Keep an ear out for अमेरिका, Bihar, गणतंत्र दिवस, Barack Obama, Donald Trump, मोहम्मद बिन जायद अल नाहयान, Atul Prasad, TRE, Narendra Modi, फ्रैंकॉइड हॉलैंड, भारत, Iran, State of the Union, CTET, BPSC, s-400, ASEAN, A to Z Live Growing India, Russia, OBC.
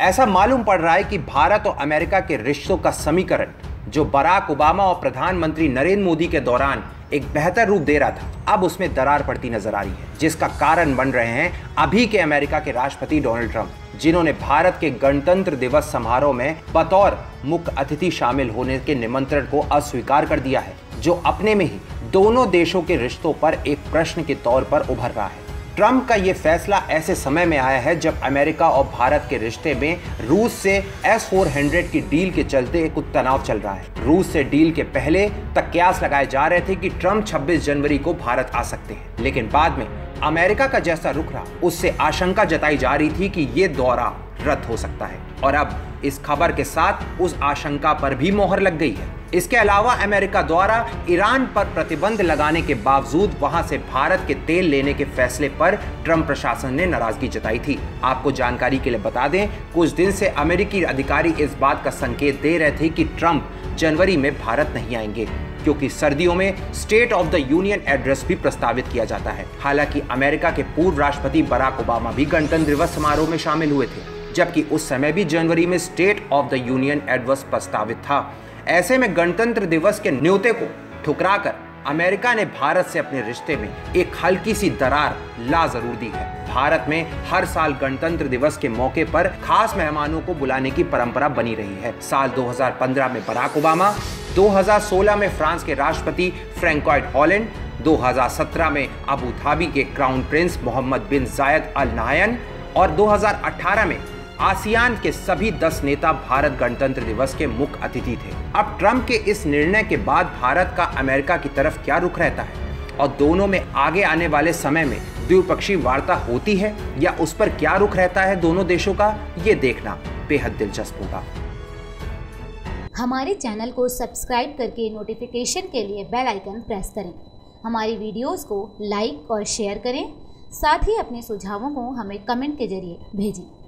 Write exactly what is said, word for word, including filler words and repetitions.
ऐसा मालूम पड़ रहा है कि भारत और अमेरिका के रिश्तों का समीकरण जो बराक ओबामा और प्रधानमंत्री नरेंद्र मोदी के दौरान एक बेहतर रूप दे रहा था, अब उसमें दरार पड़ती नजर आ रही है, जिसका कारण बन रहे हैं अभी के अमेरिका के राष्ट्रपति डोनाल्ड ट्रंप, जिन्होंने भारत के गणतंत्र दिवस समारोह में बतौर मुख्य अतिथि शामिल होने के निमंत्रण को अस्वीकार कर दिया है, जो अपने में ही दोनों देशों के रिश्तों पर एक प्रश्न के तौर पर उभर रहा है। ट्रंप का ये फैसला ऐसे समय में आया है जब अमेरिका और भारत के रिश्ते में रूस से एस फोर हंड्रेड की डील के चलते एक तनाव चल रहा है। रूस से डील के पहले तक कयास लगाए जा रहे थे कि ट्रंप छब्बीस जनवरी को भारत आ सकते हैं, लेकिन बाद में अमेरिका का जैसा रुख रहा उससे आशंका जताई जा रही थी कि ये दौरा रद्द हो सकता है, और अब इस खबर के साथ उस आशंका पर भी मोहर लग गई है। इसके अलावा अमेरिका द्वारा ईरान पर प्रतिबंध लगाने के बावजूद वहां से भारत के तेल लेने के फैसले पर ट्रंप प्रशासन ने नाराजगी जताई थी। आपको जानकारी के लिए बता दें, कुछ दिन से अमेरिकी अधिकारी इस बात का संकेत दे रहे थे कि ट्रंप जनवरी में भारत नहीं आएंगे, क्योंकि सर्दियों में state of the union address भी प्रस्तावित किया जाता है। हालांकि अमेरिका के पूर्व राष्ट्रपति बराक ओबामा भी गणतंत्र दिवस समारोह में शामिल हुए थे, जबकि उस समय भी जनवरी में state of the union address प्रस्तावित था। ऐसे में गणतंत्र दिवस के न्योते को ठुकराकर अमेरिका ने भारत से अपने रिश्ते में एक हल्की सी दरार ला जरूर दी है। भारत में हर साल गणतंत्र दिवस के मौके पर खास मेहमानों को बुलाने की परंपरा बनी रही है। साल दो हज़ार पंद्रह में बराक ओबामा, दो हज़ार सोलह में फ्रांस के राष्ट्रपति फ्रैंकॉइड हॉलैंड, दो हज़ार सत्रह में अबू धाबी के crown prince मोहम्मद बिन जायद अल नाहयान और दो हज़ार अठारह में आसियान के सभी दस नेता भारत गणतंत्र दिवस के मुख्य अतिथि थे। अब ट्रंप के इस निर्णय के बाद भारत का अमेरिका की तरफ क्या रुख रहता है और दोनों में आगे आने वाले समय में द्विपक्षीय वार्ता होती है या उस पर क्या रुख रहता है दोनों देशों का, ये देखना बेहद दिलचस्प होगा। हमारे चैनल को सब्सक्राइब करके नोटिफिकेशन के लिए बेल आइकन प्रेस करें। हमारी वीडियोज को लाइक और शेयर करें। साथ ही अपने सुझावों को हमें कमेंट के जरिए भेजें।